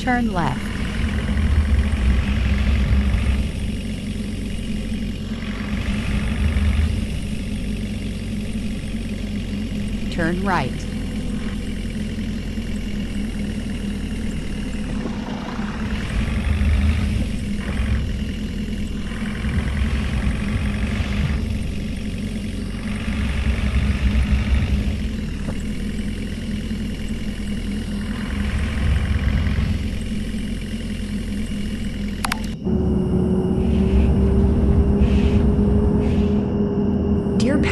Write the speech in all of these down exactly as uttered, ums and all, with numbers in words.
Turn left. Turn right.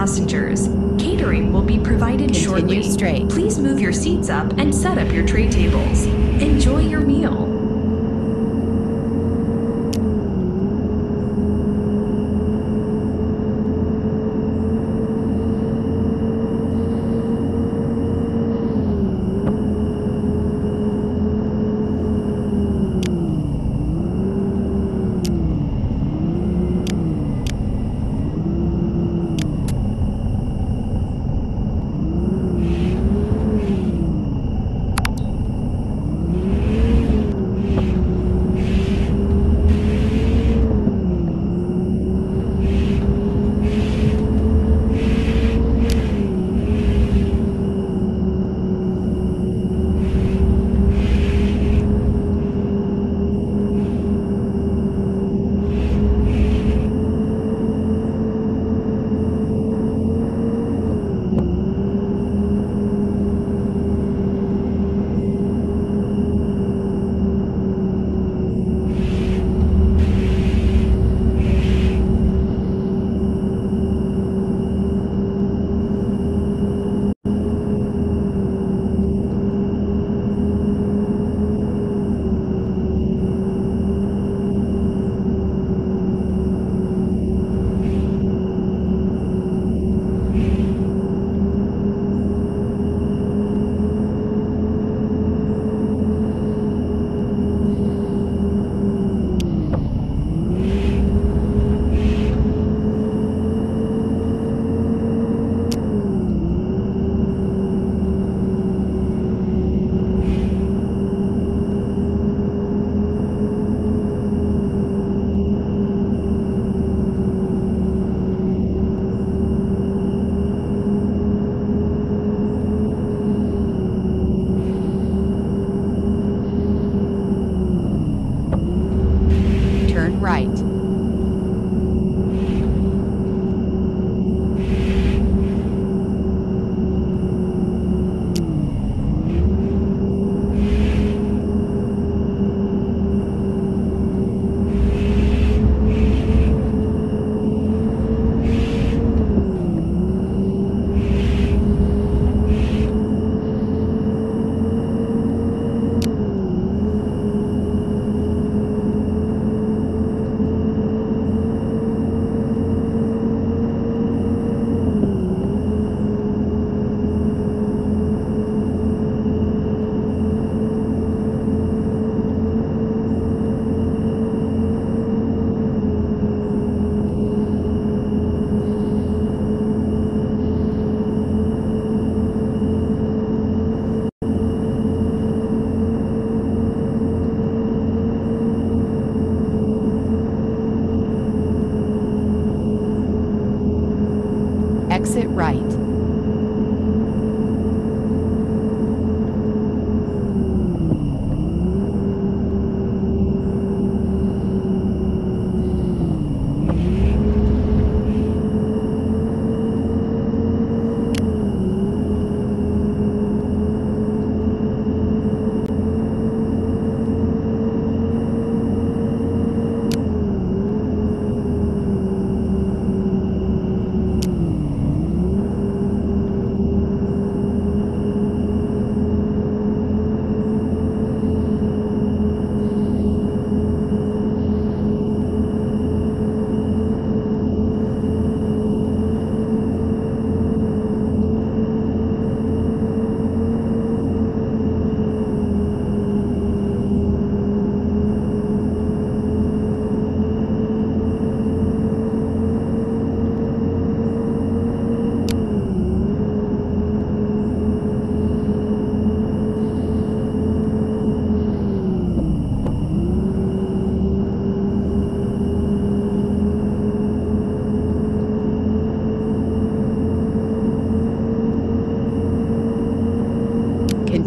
Passengers, catering will be provided shortly. Straight. Please move your seats up and set up your tray tables. Enjoy your meal.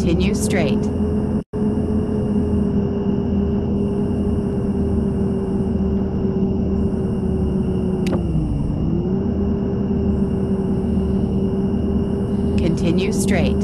Continue straight. Continue straight.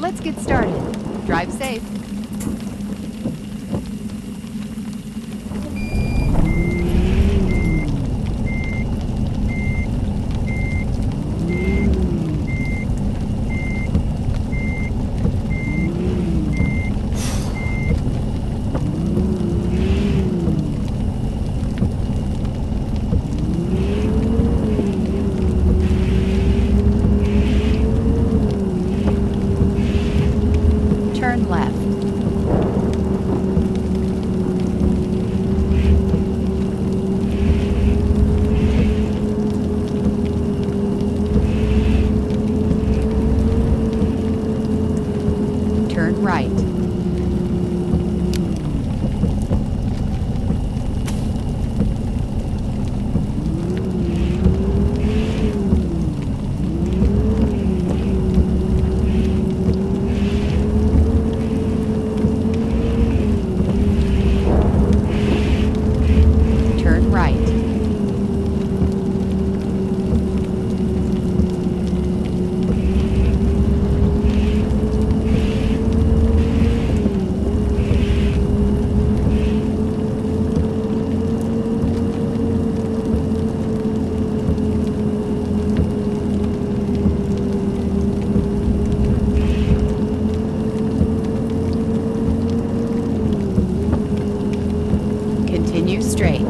Let's get started. Drive safe. Turn left. Turn right. Continue straight.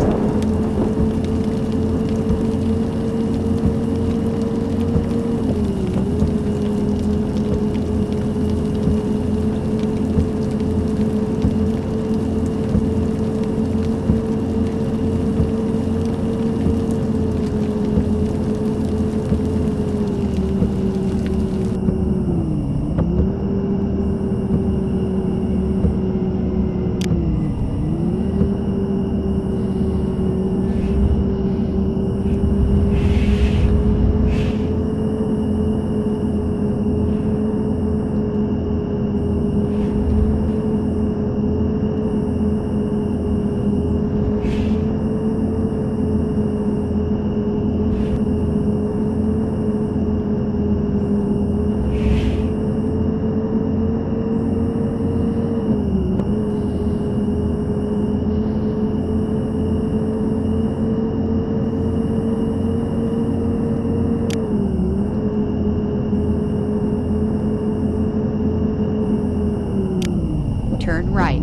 Turn right.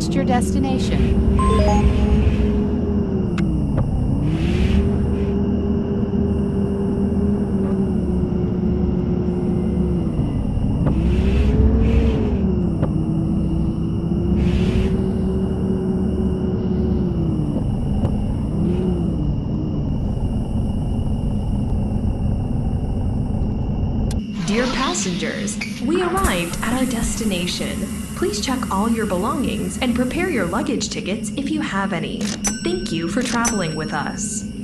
reached your destination. Dear passengers, we arrived at our destination. Please check all your belongings and prepare your luggage tickets if you have any. Thank you for traveling with us.